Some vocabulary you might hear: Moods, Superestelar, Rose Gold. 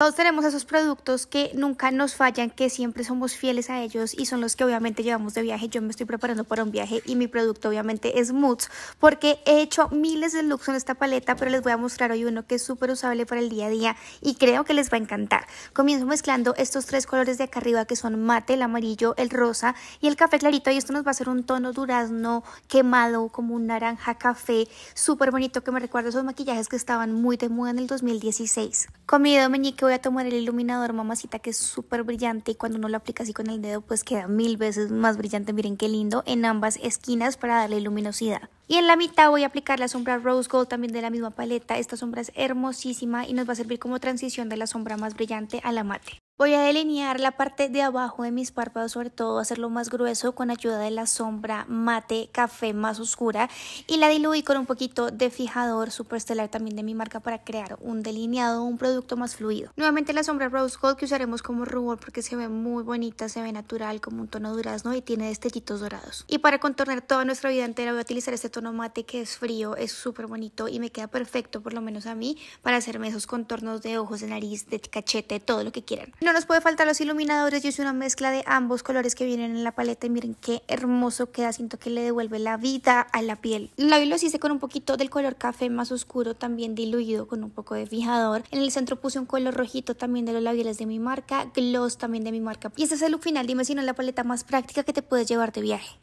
Todos tenemos esos productos que nunca nos fallan, que siempre somos fieles a ellos y son los que obviamente llevamos de viaje. Yo me estoy preparando para un viaje y mi producto obviamente es Moods, porque he hecho miles de looks en esta paleta, pero les voy a mostrar hoy uno que es súper usable para el día a día y creo que les va a encantar. Comienzo mezclando estos tres colores de acá arriba, que son mate, el amarillo, el rosa y el café clarito, y esto nos va a hacer un tono durazno quemado, como un naranja café, súper bonito, que me recuerda esos maquillajes que estaban muy de moda en el 2016. Con mi dedo meñique voy a tomar el iluminador Mamacita, que es súper brillante, y cuando uno lo aplica así con el dedo pues queda 1000 veces más brillante. Miren qué lindo, en ambas esquinas para darle luminosidad. Y en la mitad voy a aplicar la sombra Rose Gold, también de la misma paleta. Esta sombra es hermosísima y nos va a servir como transición de la sombra más brillante a la mate. Voy a delinear la parte de abajo de mis párpados, sobre todo hacerlo más grueso con ayuda de la sombra mate café más oscura, y la diluí con un poquito de fijador Superestelar, también de mi marca, para crear un delineado, un producto más fluido. Nuevamente la sombra Rose Gold, que usaremos como rubor porque se ve muy bonita, se ve natural, como un tono durazno y tiene destellitos dorados. Y para contornar toda nuestra vida entera voy a utilizar este tono mate, que es frío, es súper bonito y me queda perfecto, por lo menos a mí, para hacerme esos contornos de ojos, de nariz, de cachete, todo lo que quieran. No nos puede faltar los iluminadores. Yo hice una mezcla de ambos colores que vienen en la paleta y miren qué hermoso queda, siento que le devuelve la vida a la piel. Labios hice con un poquito del color café más oscuro, también diluido con un poco de fijador. En el centro puse un color rojito también de los labiales de mi marca, gloss también de mi marca. Y este es el look final. Dime si no es la paleta más práctica que te puedes llevar de viaje.